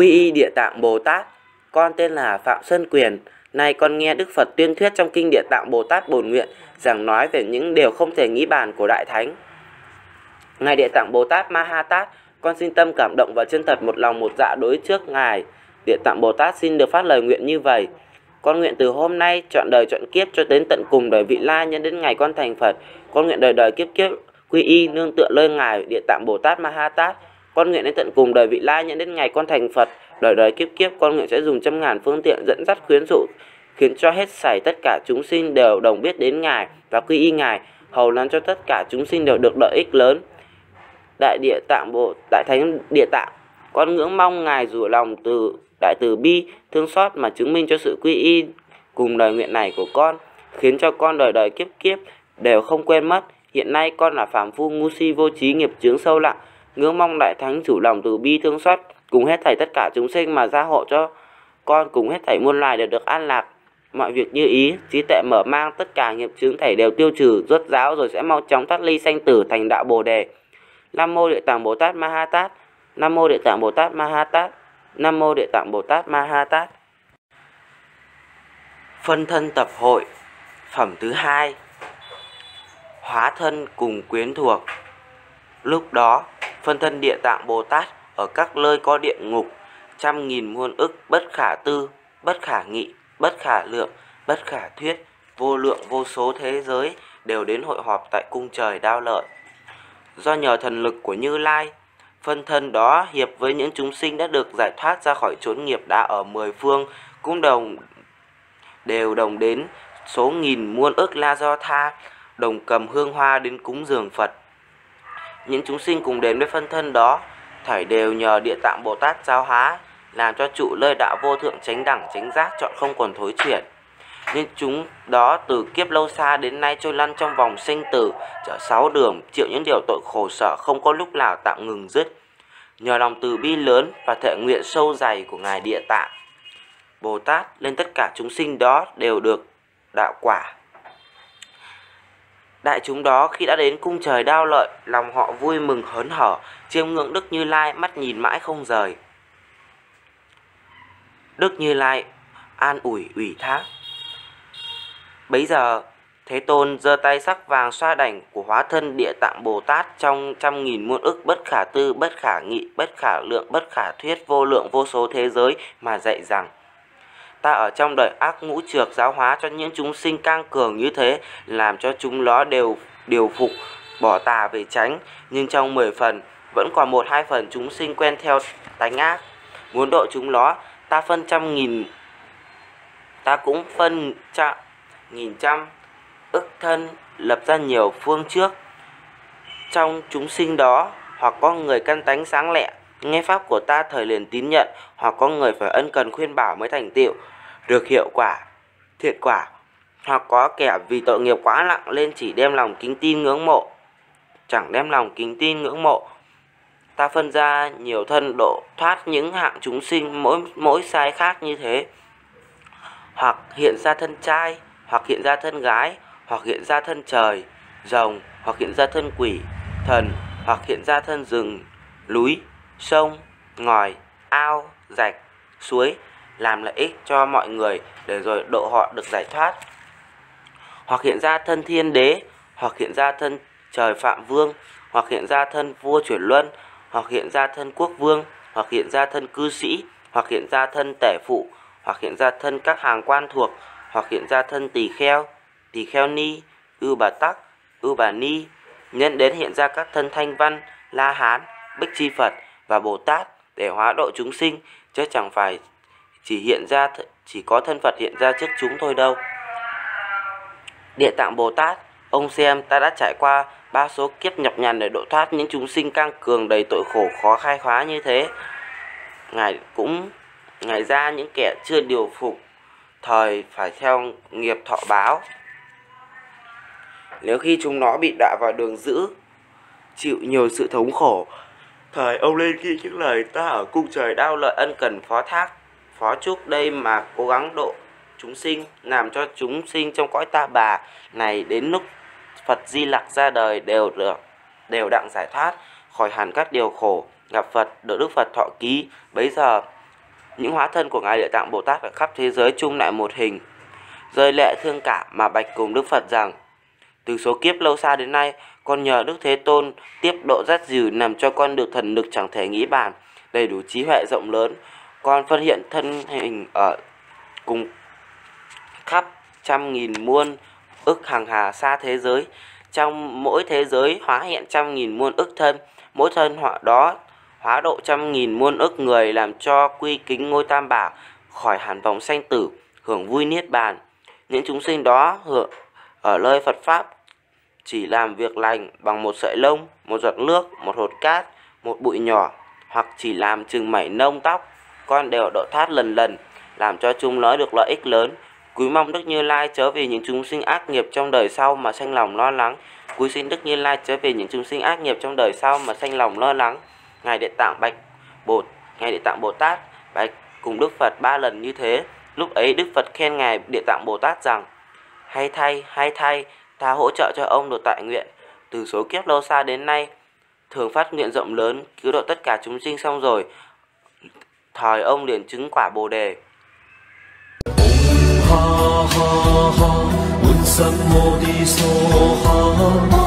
quy y Địa Tạng Bồ Tát. Con tên là Phạm Xuân Quyền. Nay con nghe Đức Phật tuyên thuyết trong kinh Địa Tạng Bồ Tát Bổn Nguyện rằng nói về những điều không thể nghĩ bàn của Đại Thánh. Ngài Địa Tạng Bồ Tát Mahātát, con xin tâm cảm động và chân thật một lòng một dạ đối trước Ngài. Địa Tạng Bồ Tát xin được phát lời nguyện như vậy. Con nguyện từ hôm nay, trọn đời trọn kiếp cho đến tận cùng đời vị lai nhân đến ngày con thành Phật. Con nguyện đời đời kiếp kiếp quy y nương tựa nơi Ngài Địa Tạng Bồ Tát Mahātát. Con nguyện đến tận cùng đời vị lai nhân đến ngày con thành Phật. Đời đời kiếp kiếp con nguyện sẽ dùng trăm ngàn phương tiện dẫn dắt khuyến dụ, khiến cho hết sảy tất cả chúng sinh đều đồng biết đến Ngài và quy y Ngài, hầu làm cho tất cả chúng sinh đều được lợi ích lớn. Đại Thánh Địa Tạng, con ngưỡng mong Ngài rủ lòng từ đại từ bi thương xót mà chứng minh cho sự quy y cùng lời nguyện này của con, khiến cho con đời đời kiếp kiếp đều không quên mất. Hiện nay con là phàm phu ngu si vô trí, nghiệp chướng sâu lặng, ngưỡng mong Đại Thánh rủ lòng từ bi thương xót cùng hết thảy tất cả chúng sinh mà gia hộ cho con cùng hết thảy muôn loài đều được an lạc, mọi việc như ý, trí tuệ mở mang, tất cả nghiệp chướng thảy đều tiêu trừ, rốt ráo rồi sẽ mau chóng thoát ly sanh tử thành đạo Bồ đề. Nam mô Địa Tạng Bồ Tát Mahātát. Nam mô Địa Tạng Bồ Tát Mahātát. Nam mô Địa Tạng Bồ Tát Mahātát. Phân thân tập hội. Phẩm thứ 2. Hóa thân cùng quyến thuộc. Lúc đó, phân thân Địa Tạng Bồ Tát ở các nơi có địa ngục, trăm nghìn muôn ức, bất khả tư, bất khả nghị, bất khả lượng, bất khả thuyết, vô lượng vô số thế giới đều đến hội họp tại cung trời Đạo Lợi. Do nhờ thần lực của Như Lai, phân thân đó hiệp với những chúng sinh đã được giải thoát ra khỏi chốn nghiệp đã ở 10 phương, cũng đều đồng đến số nghìn muôn ức la do tha, đồng cầm hương hoa đến cúng dường Phật. Những chúng sinh cùng đến với phân thân đó, thảy đều nhờ Địa Tạng Bồ Tát giáo hóa, làm cho trụ lơi đạo vô thượng chánh đẳng chánh giác chọn không còn thối chuyển. Nhưng chúng đó từ kiếp lâu xa đến nay trôi lăn trong vòng sinh tử, trở sáu đường, chịu những điều tội khổ sở không có lúc nào tạm ngừng dứt. Nhờ lòng từ bi lớn và thệ nguyện sâu dày của Ngài Địa Tạng Bồ Tát lên tất cả chúng sinh đó đều được đạo quả. Đại chúng đó khi đã đến cung trời Đạo Lợi, lòng họ vui mừng hớn hở, chiêm ngưỡng Đức Như Lai, mắt nhìn mãi không rời. Đức Như Lai an ủi ủy thác. Bấy giờ, Thế Tôn giơ tay sắc vàng xoa đảnh của hóa thân Địa Tạng Bồ Tát trong trăm nghìn muôn ức bất khả tư, bất khả nghị, bất khả lượng, bất khả thuyết, vô lượng vô số thế giới mà dạy rằng: Ta ở trong đời ác ngũ trược giáo hóa cho những chúng sinh cang cường như thế, làm cho chúng nó đều điều phục, bỏ tà về chánh. Nhưng trong 10 phần, vẫn còn 1-2 phần chúng sinh quen theo tánh ác. Muốn độ chúng nó, ta cũng phân nghìn trăm ức thân lập ra nhiều phương trước. Trong chúng sinh đó, hoặc có người căn tánh sáng lẹ, nghe pháp của ta thời liền tín nhận, hoặc có người phải ân cần khuyên bảo mới thành tựu được hiệu quả, thiệt quả, hoặc có kẻ vì tội nghiệp quá nặng lên chỉ đem lòng kính tin ngưỡng mộ, chẳng đem lòng kính tin ngưỡng mộ. Ta phân ra nhiều thân độ thoát những hạng chúng sinh mỗi sai khác như thế. Hoặc hiện ra thân trai, hoặc hiện ra thân gái, hoặc hiện ra thân trời, rồng, hoặc hiện ra thân quỷ, thần, hoặc hiện ra thân rừng, núi, sông, ngòi, ao, rạch, suối, làm lợi ích cho mọi người để rồi độ họ được giải thoát. Hoặc hiện ra thân thiên đế, hoặc hiện ra thân trời phạm vương, hoặc hiện ra thân vua chuyển luân, hoặc hiện ra thân quốc vương, hoặc hiện ra thân cư sĩ, hoặc hiện ra thân tể phụ, hoặc hiện ra thân các hàng quan thuộc, hoặc hiện ra thân tỳ kheo ni, ưu bà tắc, ưu bà ni, nhân đến hiện ra các thân thanh văn, la hán, bích chi Phật và Bồ Tát để hóa độ chúng sinh, chứ chẳng phải chỉ có thân Phật hiện ra trước chúng thôi đâu. Địa Tạng Bồ Tát, ông xem ta đã trải qua ba số kiếp nhọc nhằn để độ thoát những chúng sinh căng cường đầy tội khổ khó khai khóa như thế. Ngài ra những kẻ chưa điều phục thời phải theo nghiệp thọ báo. Nếu khi chúng nó bị đọa vào đường dữ, chịu nhiều sự thống khổ, thời ông lên ghi những lời ta ở cung trời Đạo Lợi ân cần phó chúc đây mà cố gắng độ chúng sinh, làm cho chúng sinh trong cõi ta bà này đến lúc Phật Di Lặc ra đời đều đặng giải thoát khỏi hẳn các điều khổ, gặp Phật, được Đức Phật thọ ký. Bấy giờ Những hóa thân của Ngài Địa Tạng Bồ Tát ở khắp thế giới chung lại một hình, rơi lệ thương cảm mà bạch cùng Đức Phật rằng: từ số kiếp lâu xa đến nay, con nhờ Đức Thế Tôn tiếp độ dắt dìu làm cho con được thần lực chẳng thể nghĩ bàn, đầy đủ trí huệ rộng lớn. Con phân hiện thân hình ở cùng khắp trăm nghìn muôn ức hàng hà xa thế giới. Trong mỗi thế giới hóa hiện trăm nghìn muôn ức thân, mỗi thân họa đó hóa độ trăm nghìn muôn ức người, làm cho quy kính ngôi Tam Bảo, khỏi hẳn vòng sanh tử, hưởng vui niết bàn. Những chúng sinh đó hưởng ở nơi Phật Pháp chỉ làm việc lành bằng một sợi lông, một giọt nước, một hột cát, một bụi nhỏ, hoặc chỉ làm chừng mảy nông tóc, con đều độ thoát lần lần, làm cho chúng nó được lợi ích lớn. Cúi mong Đức Như Lai chớ vì những chúng sinh ác nghiệp trong đời sau mà sanh lòng lo lắng. Cúi xin Đức Như Lai chớ vì những chúng sinh ác nghiệp trong đời sau mà sanh lòng lo lắng. Ngài Địa Tạng Bồ Tát bạch cùng Đức Phật 3 lần như thế. Lúc ấy Đức Phật khen Ngài Địa Tạng Bồ Tát rằng: hay thay, ta hỗ trợ cho ông được tại nguyện. Từ số kiếp lâu xa đến nay, thường phát nguyện rộng lớn, cứu độ tất cả chúng sinh xong rồi, thời ông liền chứng quả Bồ Đề. Ha ha ha,